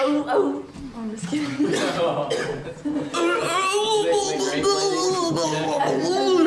I'm just kidding.